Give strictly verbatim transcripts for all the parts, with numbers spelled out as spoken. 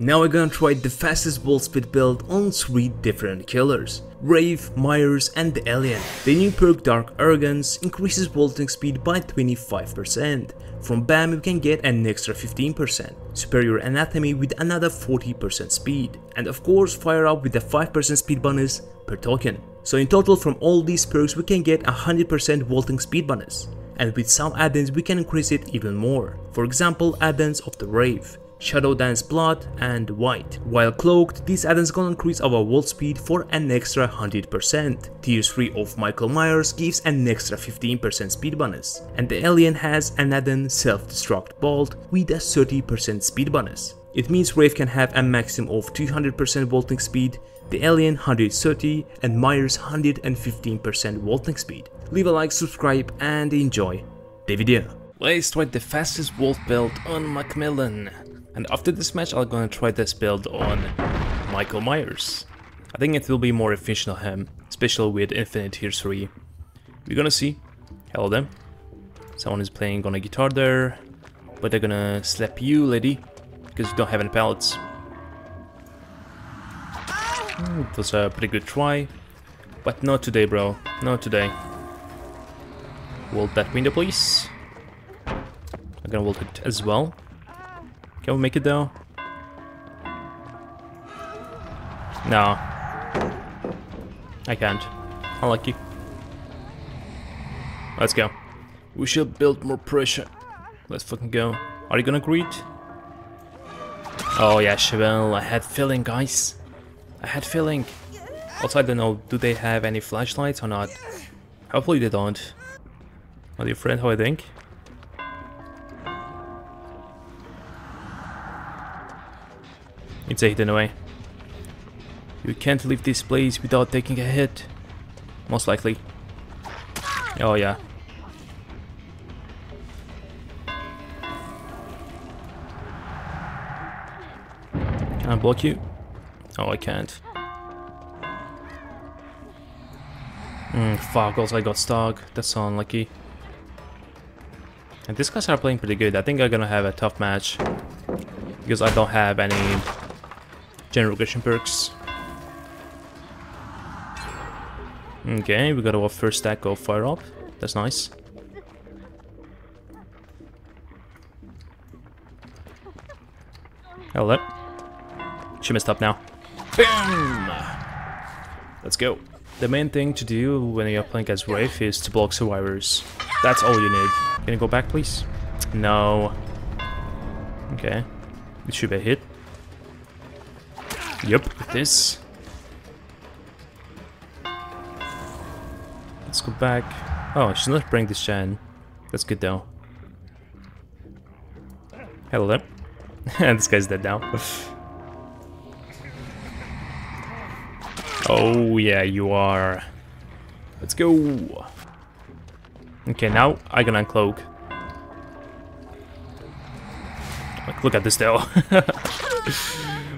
Now we're gonna try the fastest bolt speed build on three different killers: Wraith, Myers and the Alien. The new perk Dark Ergonz increases bolting speed by twenty-five percent. From BAM you can get an extra fifteen percent, Superior Anatomy with another forty percent speed, and of course Fire Up with a five percent speed bonus per token. So in total from all these perks we can get a one hundred percent bolting speed bonus, and with some add-ins we can increase it even more. For example, add-ons of the Wraith, Shadow Dance Blood and White. While cloaked, these add-ons gonna increase our volt speed for an extra one hundred percent. Tier three of Michael Myers gives an extra fifteen percent speed bonus, and the Alien has an add-on Self-destruct bolt with a thirty percent speed bonus. It means Wraith can have a maximum of two hundred percent vaulting speed, the Alien one hundred thirty and Myers one hundred fifteen percent vaulting speed. Leave a like, subscribe and enjoy the video. Let's try the fastest vault build on Macmillan. And after this match I'm gonna try this build on Michael Myers. I think it will be more efficient on him, especially with Infinite Tier three. We're gonna see. Hello them. Someone is playing on a guitar there, but they're gonna slap you, lady, because you don't have any pallets. Oh, it was a pretty good try, but not today, bro. Not today. Wall that window, please. I'm gonna wall it as well. Can we make it though? No. I can't. Unlucky. Let's go. We should build more pressure. Let's fucking go. Are you gonna greet? Oh yeah, Chevelle. I had feeling, guys. I had feeling. Also, I don't know, do they have any flashlights or not? Hopefully they don't. Are you afraid how I think? It's a hidden away. You can't leave this place without taking a hit. Most likely. Oh yeah. Can I block you? Oh, I can't. Mm, fuck, also I got stuck. That's so unlucky. And these guys are playing pretty good. I think I'm gonna have a tough match, because I don't have any general aggression perks. Okay, we got our first stack of Fire Up. That's nice. Hello. She messed up now. Boom! Let's go. The main thing to do when you're playing as Wraith is to block survivors. That's all you need. Can you go back, please? No. Okay. It should be a hit. Yep, with this. Let's go back. Oh, she's not bringing this gen. That's good though. Hello. This guy's dead now. Oh yeah, you are. Let's go. Okay, now I can uncloak. Like, look at this though.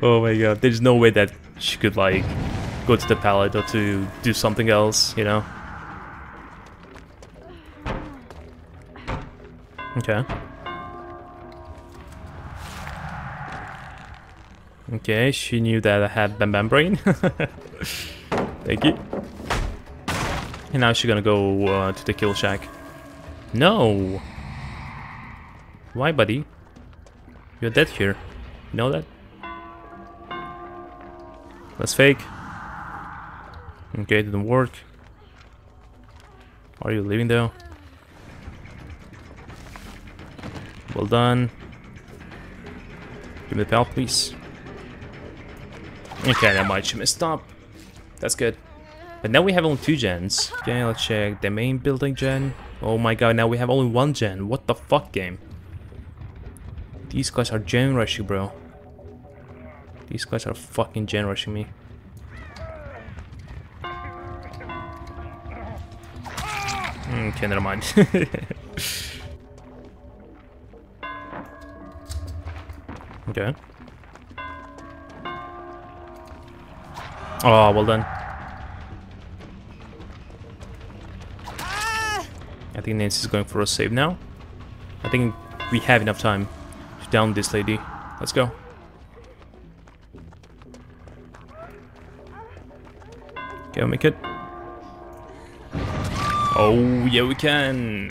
Oh my god, there's no way that she could, like, go to the pallet or to do something else, you know? Okay. Okay, she knew that I had Bam Bam Brain. Thank you. And now she's gonna go uh, to the kill shack. No! Why, buddy? You're dead here. You know that? Let's fake. Okay, didn't work. Are you leaving though? Well done. Give me the pal, please. Okay, that might have messed up. That's good. But now we have only two gens. Okay, let's check the main building gen. Oh my god, now we have only one gen. What the fuck, game? These guys are gen rushing, bro. These guys are fucking gen rushing me. Okay, never mind. Okay. Oh, well done. I think Nancy's going for a save now. I think we have enough time to down this lady. Let's go. Can we make it? Oh, yeah, we can.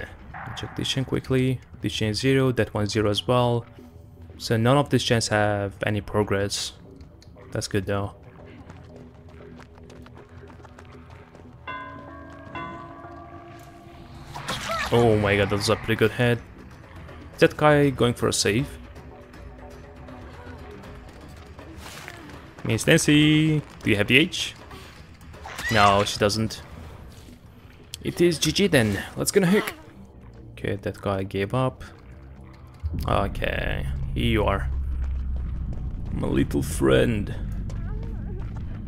Check this chain quickly. This chain is zero, that one is zero as well. So none of these chains have any progress. That's good though. Oh my god, that was a pretty good hit. Is that guy going for a save? Miss Nancy, do you have the H? No, she doesn't. It is G G then. Let's get a hook. Okay, that guy gave up. Okay, here you are, my little friend.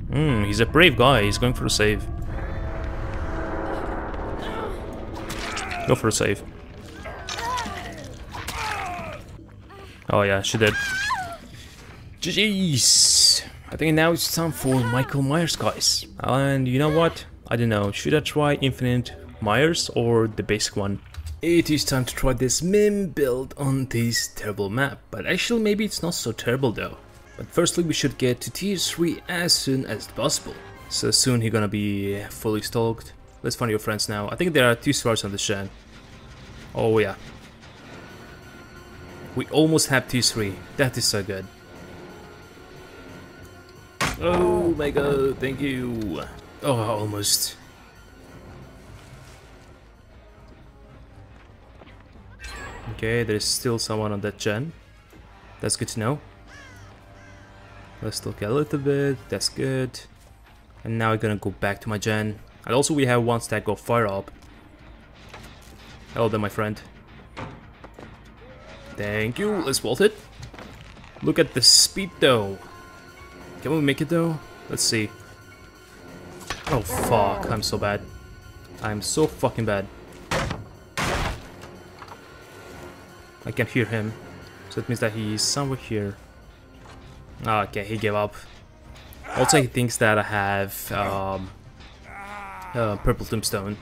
Hmm, he's a brave guy. He's going for a save. Go for a save. Oh yeah, she did. Jeez. I think now it's time for Michael Myers, guys. And you know what? I don't know. Should I try Infinite Myers or the basic one? It is time to try this meme build on this terrible map, but actually maybe it's not so terrible though. But firstly we should get to tier three as soon as possible. So soon he's gonna be fully stalked. Let's find your friends now. I think there are two stars on the shed. Oh yeah. We almost have tier three. That is so good. Oh my god, thank you. Oh, almost. Okay, there's still someone on that gen. That's good to know. Let's look a little bit. That's good. And now I'm gonna go back to my gen. And also we have one stack of Fire Up. Hello there, my friend. Thank you. Let's vault it. Look at the speed though. Can we make it though? Let's see. Oh fuck, I'm so bad. I'm so fucking bad. I can hear him, so it means that he is somewhere here. Okay, he gave up. Also, he thinks that I have um, uh, purple tombstone.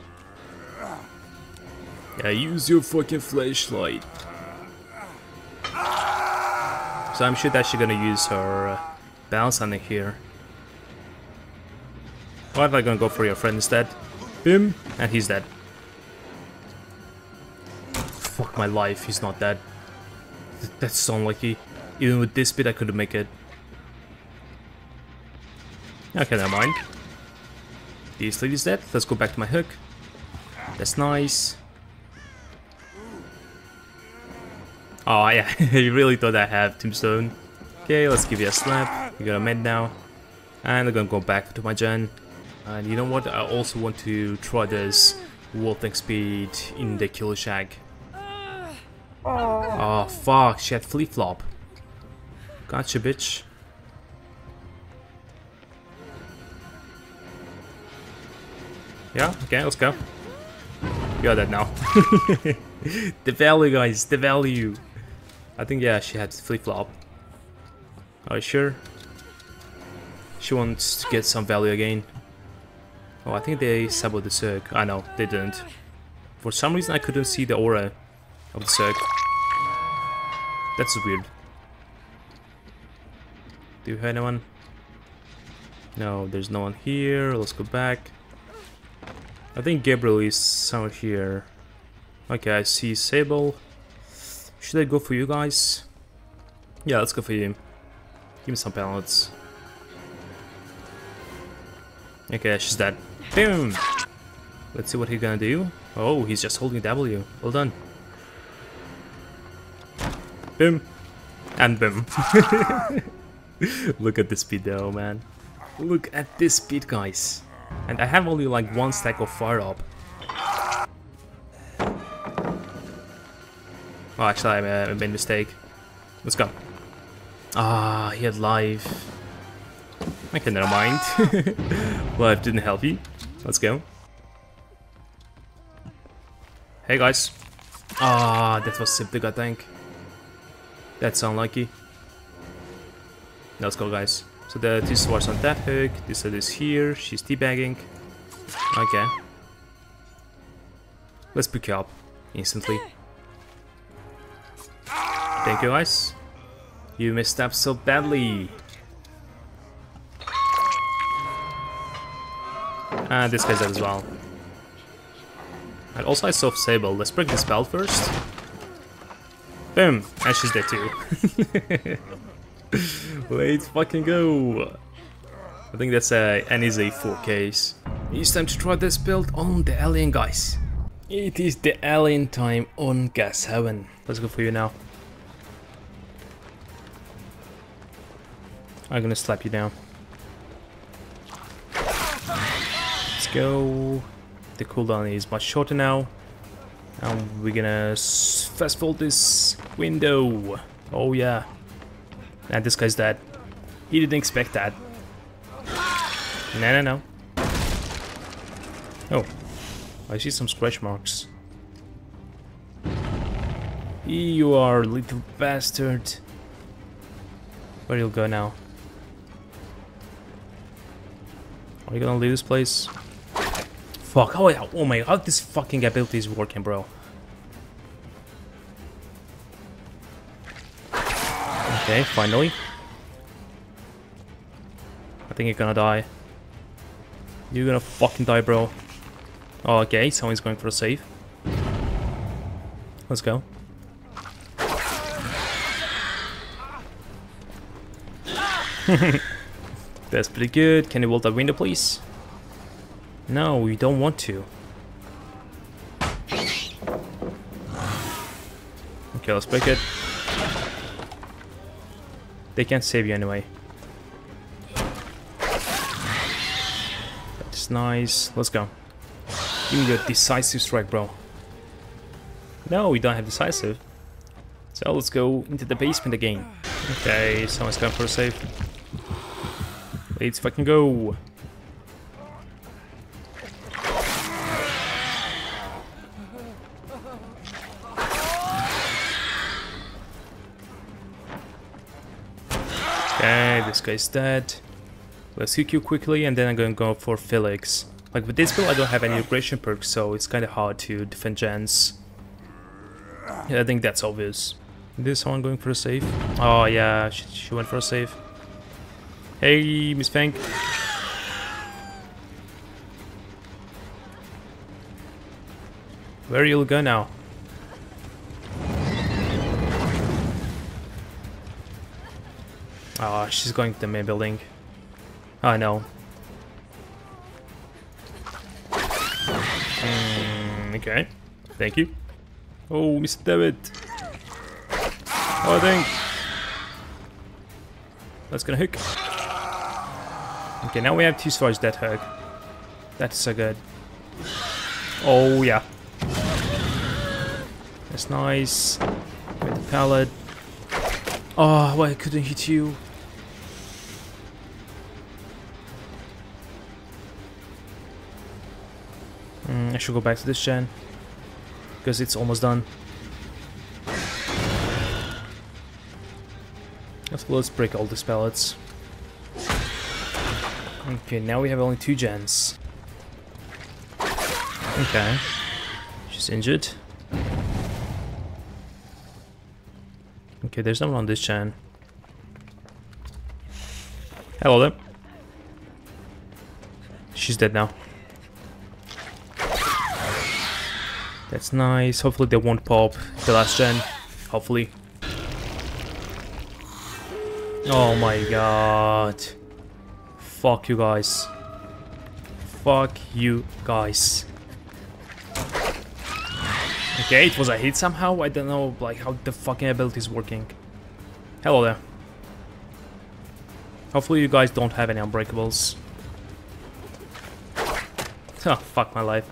Yeah, use your fucking flashlight. So I'm sure that she's gonna use her uh, bounce on it here. Why am I gonna go for your friend instead? Boom, and he's dead. Fuck my life, he's not dead. Th that's so unlucky. Even with this bit I couldn't make it. Okay, never mind. This lady's dead. Let's go back to my hook. That's nice. Oh yeah, you really thought I have tombstone. Okay, let's give you a slap. You got a med now. And I'm gonna go back to my gen. And you know what? I also want to try this walking speed in the kill shack. Oh fuck, she had flip flop. Gotcha, bitch. Yeah, okay, let's go. You're dead now. The value, guys, the value. I think, yeah, she had flip flop. Are you sure? She wants to get some value again. Oh, I think they saboted the circ. I know, they didn't. For some reason, I couldn't see the aura of the circ. That's weird. Do you have anyone? No, there's no one here. Let's go back. I think Gabriel is somewhere here. Okay, I see Sable. Should I go for you guys? Yeah, let's go for you. Give me some pellets. Okay, she's dead. Boom! Let's see what he's gonna do. Oh, he's just holding W. Well done. Boom. And boom. Look at the speed though, man. Look at this speed, guys. And I have only like one stack of Fire Up. Oh, actually I made a mistake. Let's go. Ah, he had life. Okay, never mind. Life didn't help you. Let's go. Hey guys. Ah, that was simply good, I think. That's unlucky. Let's go, guys. So the two swords on that hook. This is here. She's teabagging. Okay. Let's pick you up instantly. Thank you, guys. You messed up so badly. And this guy's dead as well. And also I self sable. Let's break the spell first. Boom! And she's dead too. Let's fucking go! I think that's a, an easy four Ks. It's time to try this build on the alien, guys. It is the alien time on Gas Heaven. Let's go for you now. I'm gonna slap you down. Let's go. The cooldown is much shorter now. And we're gonna fast fold this window. Oh yeah. And this guy's dead. He didn't expect that. No, no, no. Oh. I see some scratch marks. You are a little bastard. Where you'll go now? Are you gonna leave this place? Fuck, oh, yeah. Oh my god, this fucking ability is working, bro. Okay, finally. I think you're gonna die. You're gonna fucking die, bro. Oh, okay, someone's going for a save. Let's go. That's pretty good. Can you wall that window, please? No, we don't want to. Okay, let's break it. They can't save you anyway. That's nice. Let's go. Give me your decisive strike, bro. No, we don't have decisive. So let's go into the basement again. Okay, someone's going for a save. Let's fucking go. Okay, this guy's dead. Let's hook you quickly and then I'm going to go for Felix. Like with this build I don't have any aggression perks, so it's kind of hard to defend gens. Yeah, I think that's obvious. Is someone going for a save? Oh yeah, she, she went for a save. Hey, Miss Fang. Where you'll go now? Oh, she's going to the main building. Oh no. Mm, okay, thank you. Oh, Mister David. Oh, I think. That's gonna hook. Okay, now we have two swords that hook. That's so good. Oh, yeah. That's nice. With the pallet. Oh, why couldn't I hit you? Mm, I should go back to this gen. Because it's almost done. Let's break all these pallets. Okay, now we have only two gens. Okay. She's injured. Okay, there's someone on this gen. Hello there. She's dead now. That's nice. Hopefully they won't pop the last gen. Hopefully. Oh my god. Fuck you guys. Fuck you guys. Okay, it was a hit somehow. I don't know like how the fucking ability is working. Hello there. Hopefully you guys don't have any unbreakables. Oh, fuck my life.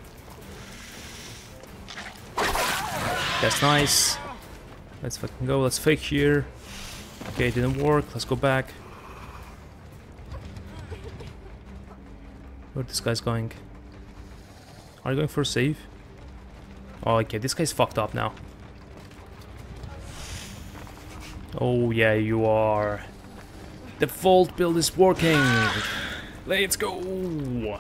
That's nice. Let's fucking go. Let's fake here. Okay, it didn't work. Let's go back. Where this guy's going? Are you going for a save? Oh, okay, this guy's fucked up now. Oh, yeah, you are. The vault build is working. Let's go.